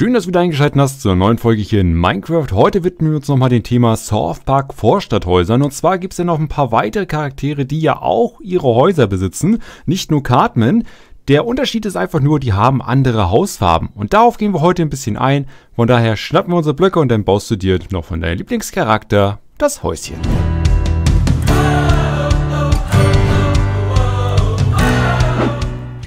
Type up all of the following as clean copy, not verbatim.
Schön, dass du wieder eingeschaltet hast zur neuen Folge hier in Minecraft. Heute widmen wir uns nochmal dem Thema South Park Vorstadthäusern. Und zwar gibt es ja noch ein paar weitere Charaktere, die ja auch ihre Häuser besitzen. Nicht nur Cartman. Der Unterschied ist einfach nur, die haben andere Hausfarben. Und darauf gehen wir heute ein bisschen ein. Von daher schnappen wir unsere Blöcke und dann baust du dir noch von deinem Lieblingscharakter das Häuschen.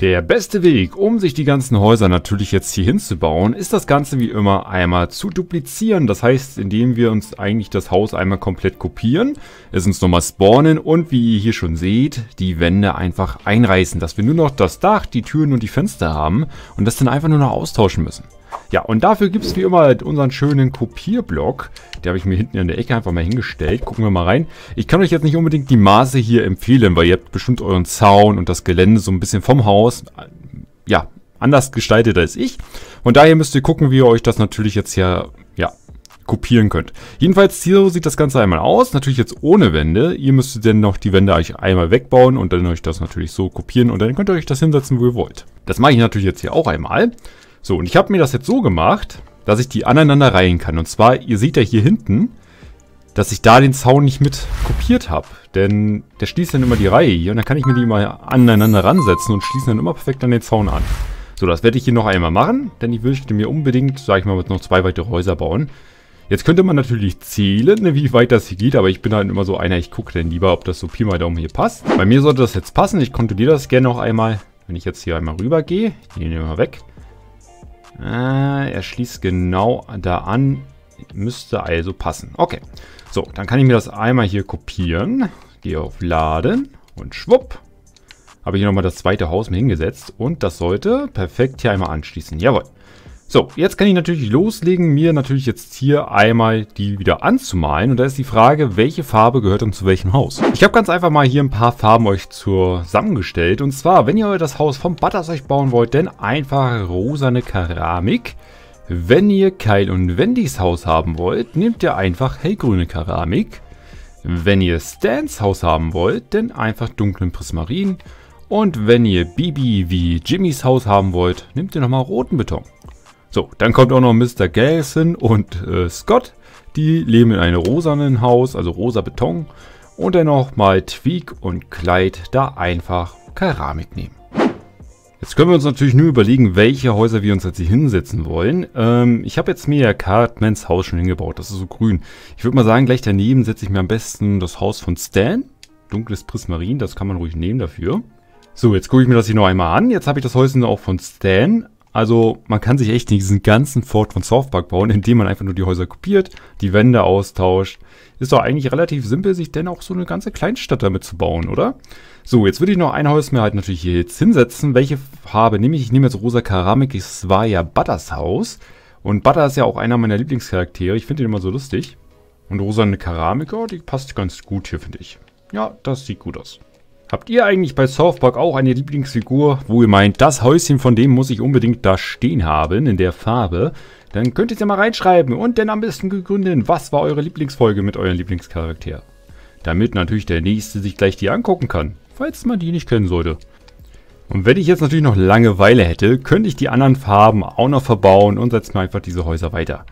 Der beste Weg, um sich die ganzen Häuser natürlich jetzt hier hinzubauen, ist das Ganze wie immer einmal zu duplizieren. Das heißt, indem wir uns eigentlich das Haus einmal komplett kopieren, es uns nochmal spawnen und wie ihr hier schon seht, die Wände einfach einreißen, dass wir nur noch das Dach, die Türen und die Fenster haben und das dann einfach nur noch austauschen müssen. Ja, und dafür gibt es wie immer unseren schönen Kopierblock. Den habe ich mir hinten in der Ecke einfach mal hingestellt. Gucken wir mal rein. Ich kann euch jetzt nicht unbedingt die Maße hier empfehlen, weil ihr habt bestimmt euren Zaun und das Gelände so ein bisschen vom Haus, ja, anders gestaltet als ich. Von daher müsst ihr gucken, wie ihr euch das natürlich jetzt hier, ja, kopieren könnt. Jedenfalls hier sieht das Ganze einmal aus. Natürlich jetzt ohne Wände. Ihr müsstet dann noch die Wände euch einmal wegbauen und dann euch das natürlich so kopieren. Und dann könnt ihr euch das hinsetzen, wo ihr wollt. Das mache ich natürlich jetzt hier auch einmal. So, und ich habe mir das jetzt so gemacht, dass ich die aneinander reihen kann. Und zwar, ihr seht ja hier hinten, dass ich da den Zaun nicht mit kopiert habe. Denn der schließt dann immer die Reihe hier und dann kann ich mir die immer aneinander ransetzen und schließen dann immer perfekt an den Zaun an. So, das werde ich hier noch einmal machen, denn ich wünschte mir unbedingt, sage ich mal, noch zwei weitere Häuser bauen. Jetzt könnte man natürlich zählen, wie weit das hier geht, aber ich bin halt immer so einer, ich gucke dann lieber, ob das so Pi mal Daumen hier passt. Bei mir sollte das jetzt passen, ich kontrolliere das gerne noch einmal, wenn ich jetzt hier einmal rüber gehe. Ich nehme den mal weg. Er schließt genau da an, müsste also passen. Okay, so, dann kann ich mir das einmal hier kopieren, gehe auf Laden und schwupp, habe ich hier nochmal das zweite Haus mit hingesetzt und das sollte perfekt hier einmal anschließen, jawohl. So, jetzt kann ich natürlich loslegen, mir natürlich jetzt hier einmal die wieder anzumalen. Und da ist die Frage, welche Farbe gehört denn zu welchem Haus? Ich habe ganz einfach mal hier ein paar Farben euch zusammengestellt. Und zwar, wenn ihr das Haus vom Butters euch bauen wollt, dann einfach rosane Keramik. Wenn ihr Kyle und Wendys Haus haben wollt, nehmt ihr einfach hellgrüne Keramik. Wenn ihr Stans Haus haben wollt, dann einfach dunklen Prismarin. Und wenn ihr Bibi wie Jimmys Haus haben wollt, nehmt ihr nochmal roten Beton. So, dann kommt auch noch Mr. Gelson und Scott. Die leben in einem rosanen Haus, also rosa Beton. Und dann nochmal Tweak und Clyde da einfach Keramik nehmen. Jetzt können wir uns natürlich nur überlegen, welche Häuser wir uns jetzt hier hinsetzen wollen. Ich habe jetzt mir ja Cartmans Haus schon hingebaut, das ist so grün. Ich würde mal sagen, gleich daneben setze ich mir am besten das Haus von Stan. Dunkles Prismarin, das kann man ruhig nehmen dafür. So, jetzt gucke ich mir das hier noch einmal an. Jetzt habe ich das Häuschen auch von Stan. Also man kann sich echt diesen ganzen Fort von South Park bauen, indem man einfach nur die Häuser kopiert, die Wände austauscht. Ist doch eigentlich relativ simpel, sich denn auch so eine ganze Kleinstadt damit zu bauen, oder? So, jetzt würde ich noch ein Haus mir halt natürlich hier jetzt hinsetzen. Welche Farbe nehme ich? Ich nehme jetzt rosa Keramik, es war ja Butters Haus. Und Butter ist ja auch einer meiner Lieblingscharaktere, ich finde ihn immer so lustig. Und rosane Keramik, oh, die passt ganz gut hier, finde ich. Ja, das sieht gut aus. Habt ihr eigentlich bei South Park auch eine Lieblingsfigur, wo ihr meint, das Häuschen von dem muss ich unbedingt da stehen haben, in der Farbe? Dann könnt ihr es ja mal reinschreiben und dann am besten begründen, was war eure Lieblingsfolge mit eurem Lieblingscharakter. Damit natürlich der Nächste sich gleich die angucken kann, falls man die nicht kennen sollte. Und wenn ich jetzt natürlich noch Langeweile hätte, könnte ich die anderen Farben auch noch verbauen und setze mir einfach diese Häuser weiter.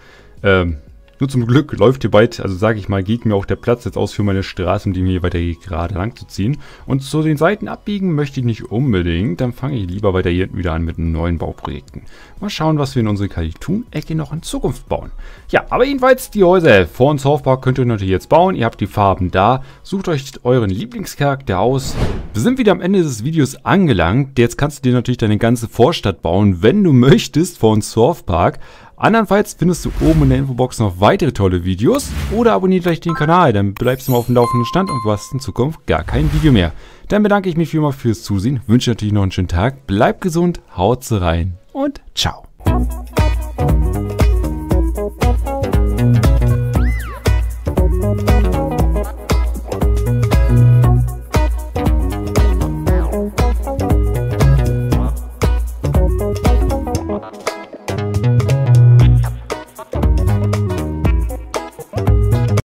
Nur zum Glück läuft hier bald, also sage ich mal, geht mir auch der Platz jetzt aus für meine Straße, um die mir hier weiter hier gerade lang zu ziehen. Und zu den Seiten abbiegen möchte ich nicht unbedingt, dann fange ich lieber weiter hier hinten wieder an mit neuen Bauprojekten. Mal schauen, was wir in unsere Cartoon-Ecke noch in Zukunft bauen. Ja, aber jedenfalls die Häuser von South Park könnt ihr natürlich jetzt bauen, ihr habt die Farben da, sucht euch euren Lieblingscharakter aus. Wir sind wieder am Ende des Videos angelangt, jetzt kannst du dir natürlich deine ganze Vorstadt bauen, wenn du möchtest, von South Park. Andernfalls findest du oben in der Infobox noch weitere tolle Videos oder abonniert gleich den Kanal, dann bleibst du mal auf dem laufenden Stand und verpasst in Zukunft gar kein Video mehr. Dann bedanke ich mich vielmals fürs Zusehen, wünsche natürlich noch einen schönen Tag, bleib gesund, haut rein und ciao.